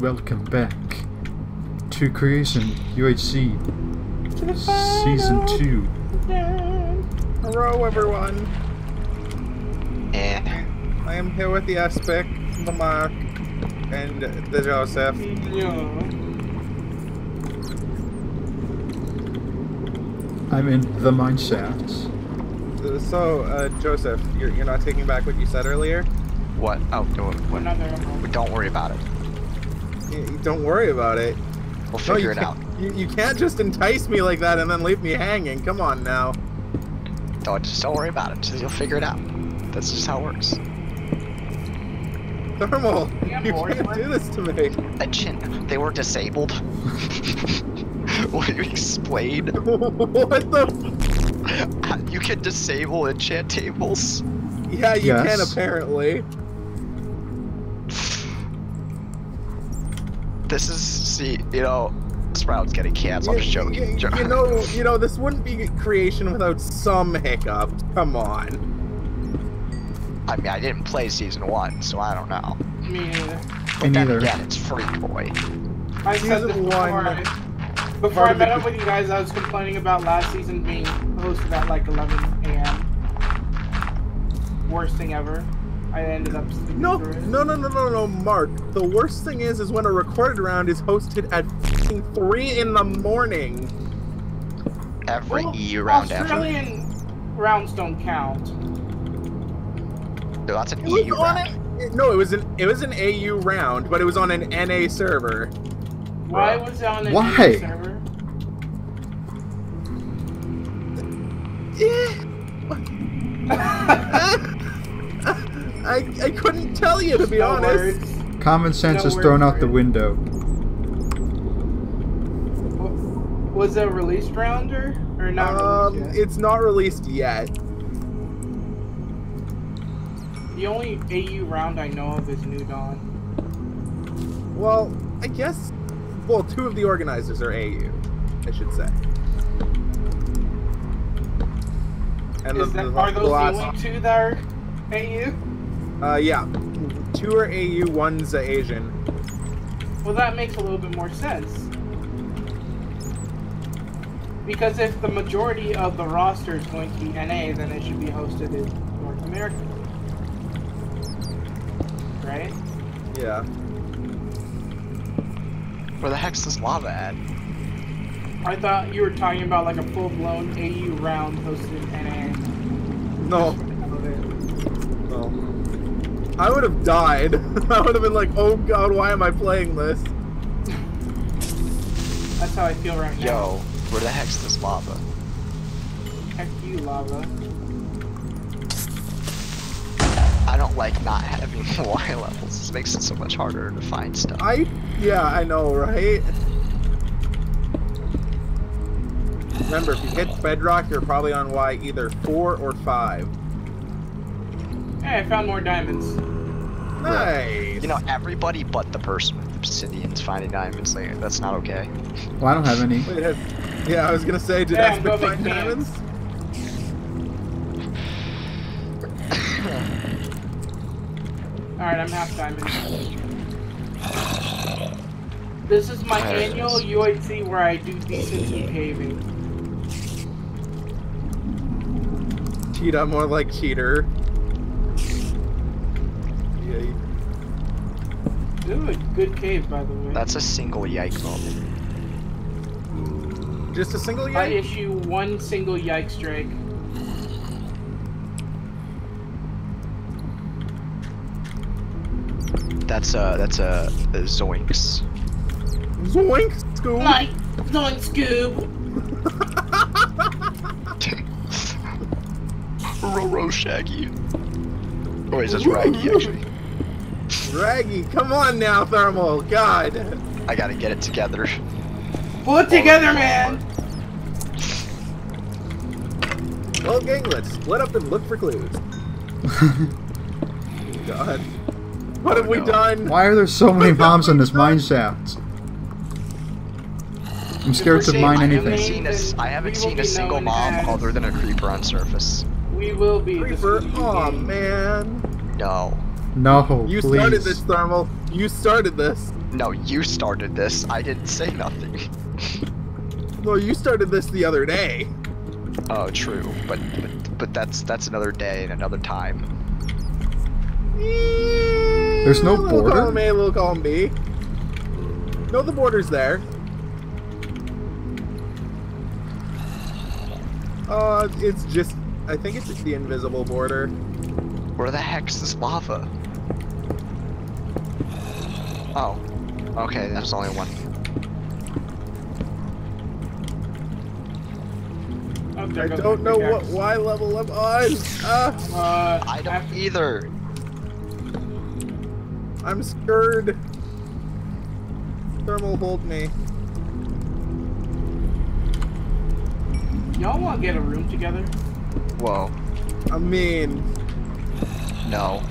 Welcome back to Creation UHC Season 2. Yay. Hello everyone. Yeah. I am here with the Espik, the Mark, and the Joseph. Yeah. I'm in the mineshafts. So, Joseph, you're not taking back what you said earlier? What? Oh, don't worry about it. Don't worry about it. We'll figure it out. You can't just entice me like that and then leave me hanging. Come on now. Just don't worry about it. You'll figure it out. That's just how it works. Thermal, you can't do this to me. Attention, they were disabled. Will you explain? What the? You can disable enchant tables. Yeah, you can apparently. This is, Sprout's getting canceled. I'm just joking. You know, this wouldn't be Creation without some hiccups. Come on. I mean, I didn't play Season 1, so I don't know. Me neither. But then again, it's Free Boy. I said this before I met up with you guys, I was complaining about last season being hosted at like 11 a.m. Worst thing ever. I ended up no, Mark. The worst thing is when a recorded round is hosted at 3 in the morning. Every EU round ever. Australian rounds don't count. No, that's an EU round. No, it was an AU round, but it was on an NA server. Why was it on an NA server? I couldn't tell you, to be honest. Words. Common sense is thrown out the window. Was it released rounder or not? Released yet? It's not released yet. The only AU round I know of is New Dawn. Well, I guess. Well, two of the organizers are AU, I should say. And are those the only two that are AU? Yeah. Two are AU, one's Asian. Well, that makes a little bit more sense. Because if the majority of the roster is going to be NA, then it should be hosted in North America. Right? Yeah. Where the heck's this lava at? I thought you were talking about like a full-blown AU round hosted in NA. No. I would have died. I would have been like, oh god, why am I playing this? That's how I feel right now. Yo, where the heck's this lava? Heck you, lava. I don't like not having Y levels. This makes it so much harder to find stuff. Yeah, I know, right? Remember, if you hit bedrock, you're probably on Y either 4 or 5. Hey, I found more diamonds. Nice! You know, everybody but the person with obsidian's finding diamonds later. That's not okay. Well, I don't have any. Wait, I was gonna say, did Espik find diamonds? Alright, I'm half diamond. This is my annual UHC where I do decent behaving. Cheetah, more like cheater. Dude, good cave, by the way. That's a single yike moment. Just a single yike? I issue one single yike strike. That's a zoinks. Zoinks, Scoob? Like, zoinks, Scoob! Ro-ro shaggy. Or is this raggy, actually? Raggy, come on now, Thermal. God. I gotta get it together. Pull it together, man! Well, gang, let's split up and look for clues. God. What have we done? Why are there so many bombs in this mine shaft? I'm scared to mine anything. I haven't seen a single bomb other than a creeper on surface. We will be. Creeper? Aw, man. No. No, you please. Started this, Thermal. You started this. No, you started this. I didn't say nothing. Well, you started this the other day. Oh, true. But that's another day and another time. There's no little border. Column A, little column B. No, the border's there. It's just. I think it's just the invisible border. Where the heck's this lava? Oh. Okay, that's only one. I don't know what Y level I'm on! I don't either! I'm scared! Thermal, hold me. Y'all wanna get a room together? Whoa. I mean... No.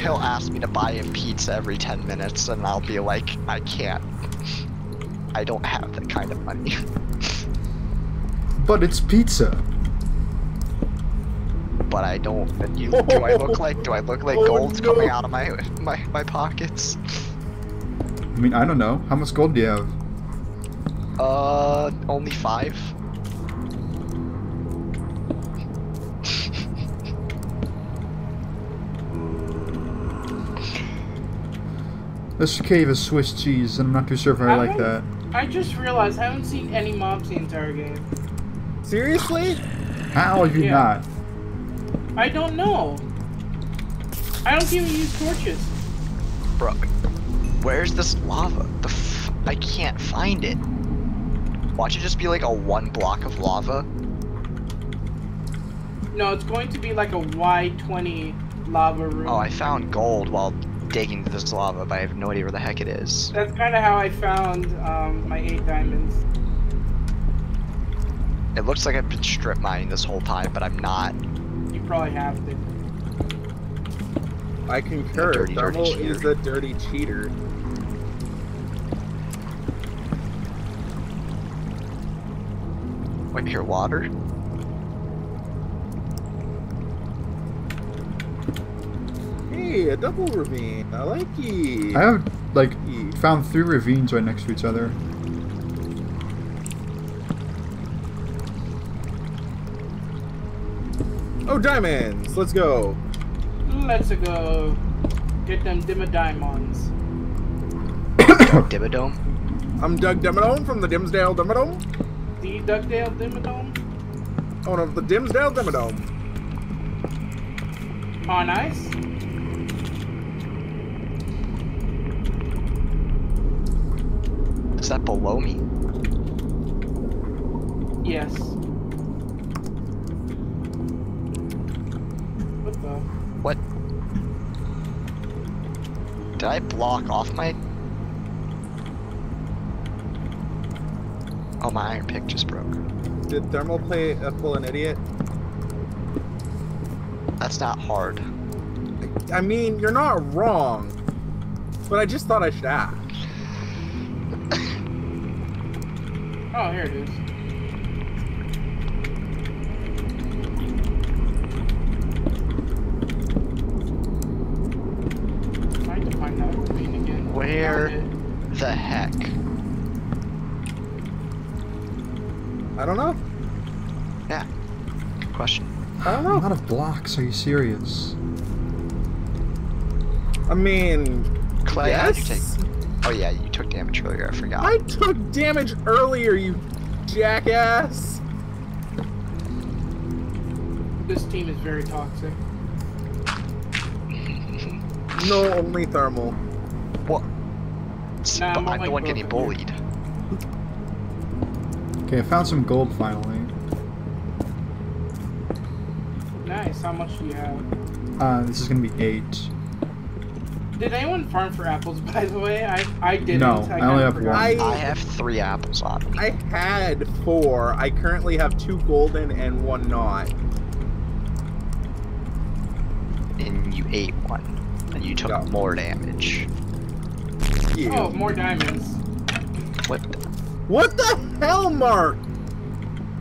He'll ask me to buy him pizza every 10 minutes and I'll be like, I can't. I don't have that kind of money. But it's pizza. But I don't. And you, oh, do I look like gold's coming out of my pockets? I mean, I don't know. How much gold do you have? Only 5. This cave is Swiss cheese, and I'm not too sure if I like that. I just realized I haven't seen any mobs the entire game. Seriously? How have you not? I don't know. I don't even use torches. Bro, where's this lava? I can't find it. Why don't you just be like a 1 block of lava? No, it's going to be like a Y20 lava room. Oh, I found gold while digging this lava, but I have no idea where the heck it is. That's kind of how I found my 8 diamonds. It looks like I've been strip mining this whole time, but I'm not. You probably have to. I concur. Thermal is a dirty cheater. Wait, pure water? Hey, a double ravine. I like it. I have, like, found 3 ravines right next to each other. Oh, diamonds! Let's go! Let's go. Get them Dimmadome-ons. Dimmadome? I'm Doug Dimmadome from the Dimmsdale Dimmadome. The Dimmsdale Dimmadome? Owner of the Dimmsdale Dimmadome. On ice? Is that below me? Yes. What the? What? Did I block off my... Oh, my iron pick just broke. Did Thermal play full an idiot? That's not hard. I mean, you're not wrong, but I just thought I should ask. Oh, here it is. I'm trying to find that ravine again. Where the heck? I don't know. Yeah. Good question. I don't know. A lot of blocks. Are you serious? I mean, Clay, yes? How did you take? Oh yeah, you took damage earlier. I forgot. I took damage earlier, you jackass. This team is very toxic. No, only Thermal. What? Nah, I'm the one getting bullied. Here. Okay, I found some gold finally. Nice, how much do you have? This is gonna be 8. Did anyone farm for apples, by the way? I didn't. No, I only have 1. I have 3 apples on me. I had 4. I currently have 2 golden and 1 not. And you ate 1. And you took more damage. Yeah. Oh, more diamonds. What the? What the hell, Mark?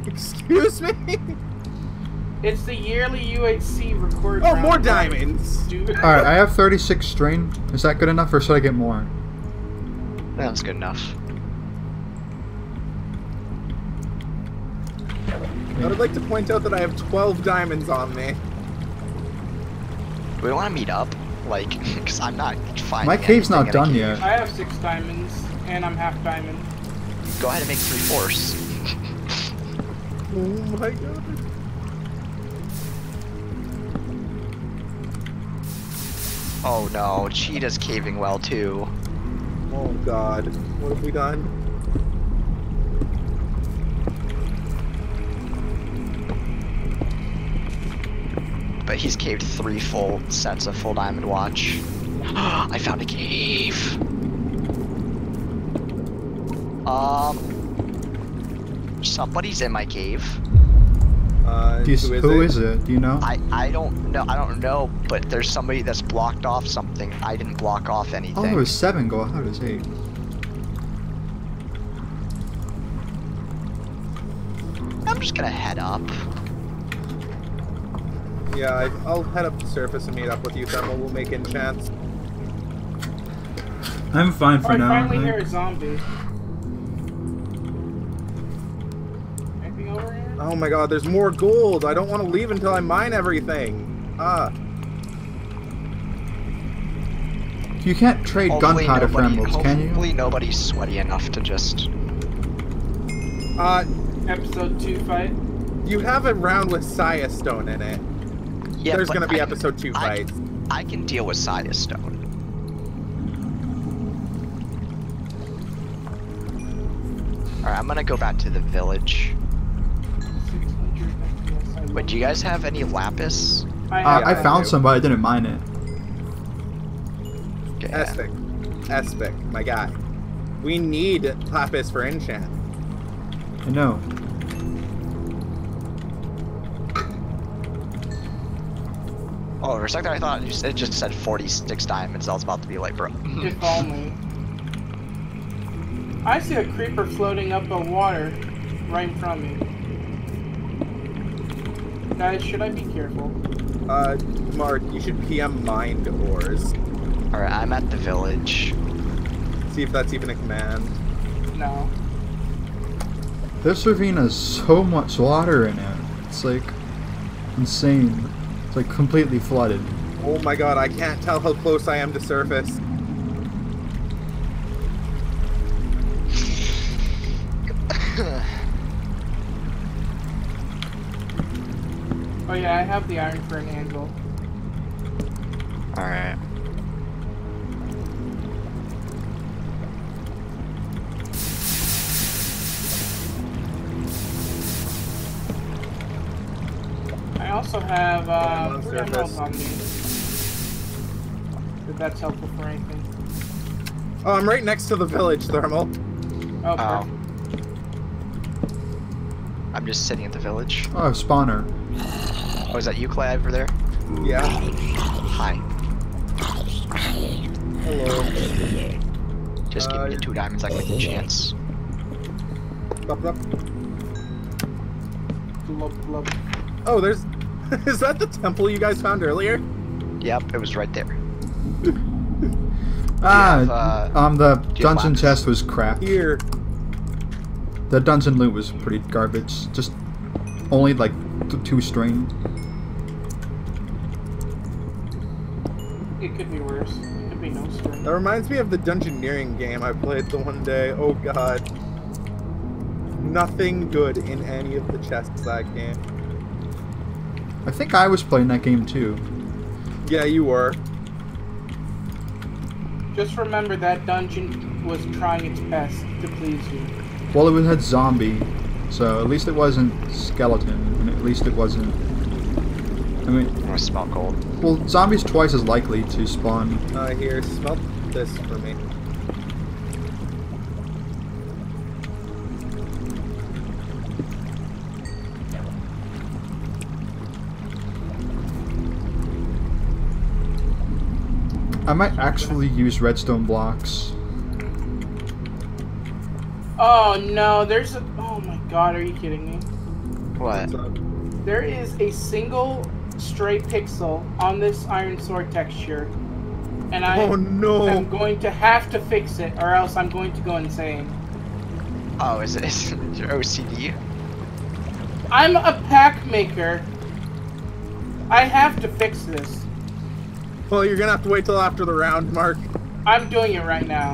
Excuse me? It's the yearly UHC record. Oh, round more diamonds! Alright, I have 36 strain. Is that good enough, or should I get more? That's good enough. I would like to point out that I have 12 diamonds on me. Do we want to meet up? Like, because I'm not finding my cave's not done yet. I have 6 diamonds, and I'm half diamond. Go ahead and make 3 fours. Oh my god. Oh no, Cheetah's caving well too. Oh god, what have we done? But he's caved 3 full sets of full diamond watch. I found a cave! Somebody's in my cave. Who is it? Do you know? I don't know. I don't know. But there's somebody that's blocked off something. I didn't block off anything. Oh, there was 7 gold. How does 8? I'm just gonna head up. Yeah, I'll head up to the surface and meet up with you, Thema. We'll make enchants. I'm fine for now. I finally hear a zombie. Oh my god, there's more gold! I don't want to leave until I mine everything! You can't trade gunpowder for emeralds, can you? Hopefully nobody's sweaty enough to just... Episode 2 fight? You have a round with Psystone in it. Yeah, there's gonna be episode 2 fights. I can deal with Psystone. Alright, I'm gonna go back to the village. Wait, do you guys have any lapis? I found some, but I didn't mine it. Yeah. Espik, my guy. We need lapis for enchant. I know. Oh, for a second I thought it just said 46 diamonds. I was about to be like, bro. If only. I see a creeper floating up on water right in front of me. Guys, should I be careful? Mark, you should PM mind ores. Alright, I'm at the village. See if that's even a command. No. This ravine has so much water in it. It's like insane. It's like completely flooded. Oh my god, I can't tell how close I am to surface. Oh yeah, I have the iron for an anvil. Alright. I also have, emeralds on me. If that's helpful for anything. Oh, I'm right next to the village, Thermal. Oh, perfect. I'm just sitting at the village. Oh, spawner. Oh, is that you, Clay, over there? Yeah. Hi. Hello. Just give me the 2 diamonds, I can make a chance. Oh, there's... Is that the temple you guys found earlier? Yep, it was right there. The dungeon chest was crap. Here. The dungeon loot was pretty garbage. Just only, like, 2 strain. It could be worse. It could be no strain. That reminds me of the dungeoneering game I played the one day. Oh god. Nothing good in any of the chests that game. I think I was playing that game too. Yeah, you were. Just remember that dungeon was trying its best to please you. Well, it had zombie, so at least it wasn't skeleton, and at least it wasn't... I mean, I smell gold. Well, zombies twice as likely to spawn. Here, smell this for me. I might actually use redstone blocks. Oh no, there's a... Oh my god, are you kidding me? What? There is a single stray pixel on this iron sword texture, and I'm going to have to fix it, or else I'm going to go insane. Oh, is it your OCD? I'm a pack maker. I have to fix this. Well, you're gonna have to wait till after the round, Mark. I'm doing it right now.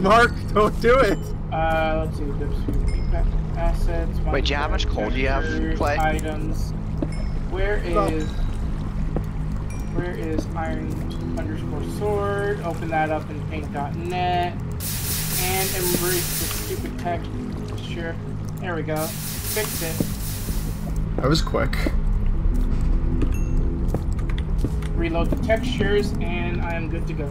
Mark, don't do it. Let's see. Assets. Wait, do you have how much coal do you have to play? Items. Where is iron_sword? Open that up in paint.net and embrace the stupid texture. There we go. Fixed it. That was quick. Reload the textures and I am good to go.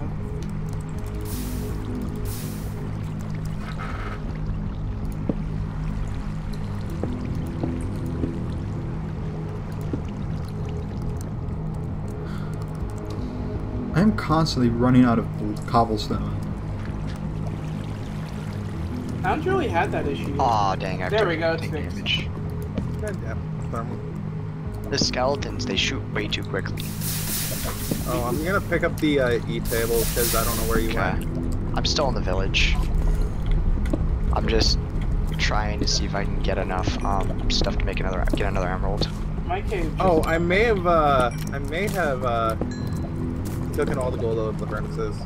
I'm constantly running out of cobblestone. I haven't really had that issue. Aw, oh, dang. I there we go, it's fixed. The skeletons, they shoot way too quickly. Oh, I'm gonna pick up the E table because I don't know where you went. I'm still in the village. I'm just trying to see if I can get enough stuff to make another emerald. My cave. Oh, I may have taken all the gold out of the furnaces.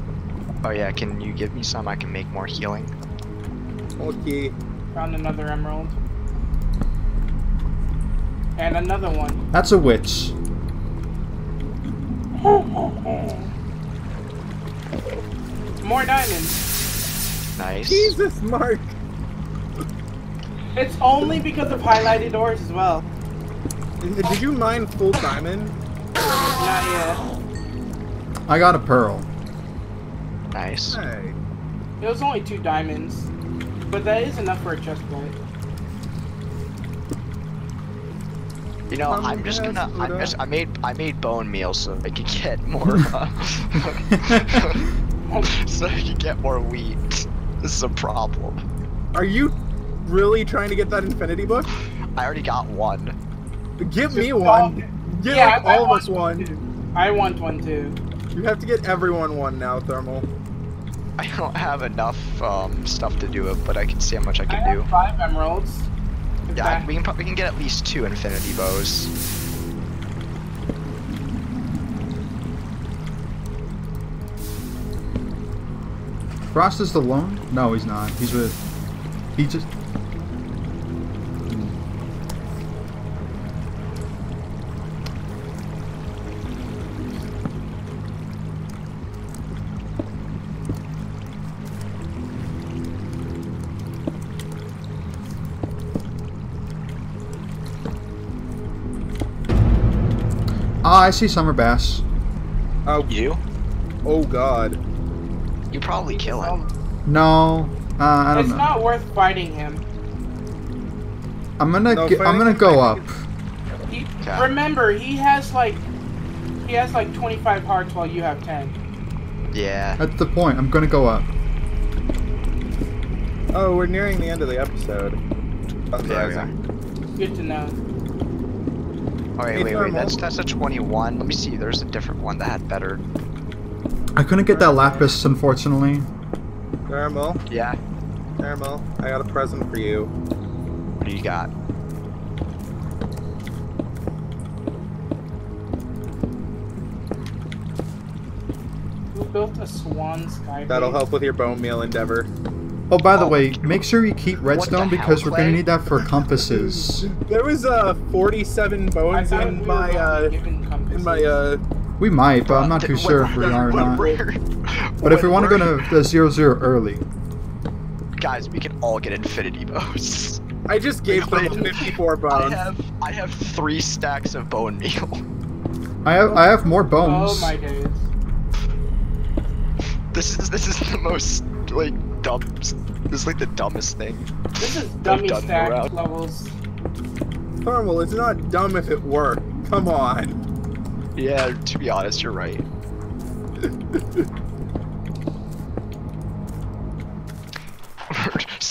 Oh yeah, can you give me some? I can make more healing. Okay. Found another emerald. And another one. That's a witch. More diamonds. Nice. Jesus, Mark. It's only because of highlighted ores as well. Did you mine full diamond? Not yet. I got a pearl. Nice. Hey. It was only 2 diamonds, but that is enough for a chest plate. You know, I made bone meal so I could get more. So I could get more wheat. This is a problem. Are you really trying to get that infinity book? I already got one. Give me one. Give all of us one. I want one too. You have to get everyone one now, Thermal. I don't have enough stuff to do it, but I can see how much I can do. I have 5 emeralds. Yeah, we can probably get at least 2 infinity bows. Frost is alone? No, he's not. He's with. He just. Oh, I see summer bass. Oh, you? Oh God! You probably kill him. No, I don't know. It's not worth fighting him. I'm gonna go up. Remember, he has like 25 hearts while you have 10. Yeah. That's the point. I'm gonna go up. Oh, we're nearing the end of the episode. Good to know. Alright, wait, that's a 21. Let me see, there's a different one that had better. I couldn't get that lapis, unfortunately. Thermal? Yeah. Thermal, I got a present for you. What do you got? Who built a swan sky? That'll help with your bone meal endeavor. Oh, by the way, make sure you keep redstone because we're gonna need that for compasses. There was 47 bones in my We might, but I'm not too sure if we are or not. But if we want to go to the 0-0 early, guys, we can all get infinity bows. I just gave them 54 bones. I have 3 stacks of bone meal. I have more bones. Oh my days! This is the most like. This is like the dumbest thing. This is dummy stack levels. Thermal, it's not dumb if it were. Come on. Yeah, to be honest, you're right.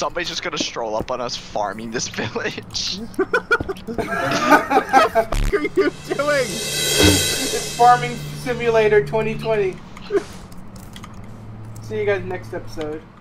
somebody's just gonna stroll up on us farming this village. What are you doing? It's Farming Simulator 2020. See you guys next episode.